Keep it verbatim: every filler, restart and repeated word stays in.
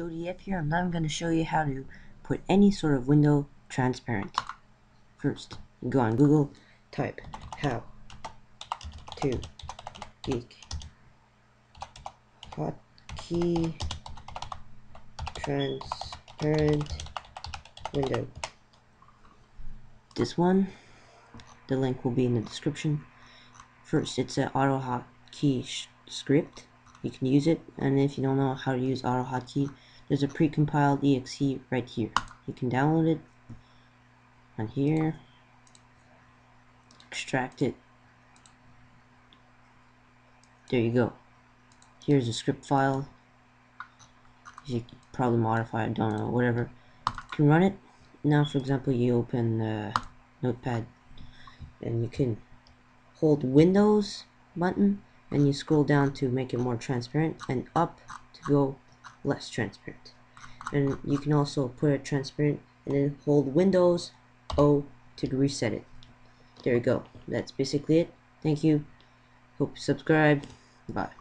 J D F here, and I'm going to show you how to put any sort of window transparent. First, you go on Google, type how to make hotkey transparent window. This one, the link will be in the description. First, it's an AutoHotkey script. You can use it, and if you don't know how to use AutoHotkey, there's a precompiled E X E right here. You can download it on here, extract it. There you go. Here's a script file. You can probably modify it, don't know, whatever. You can run it. Now, for example, you open uh, Notepad, and you can hold Windows button, and you scroll down to make it more transparent, and up to go less transparent. And you can also put it transparent and then hold Windows O to reset it. There you go. That's basically it. Thank you. Hope you subscribe. Bye.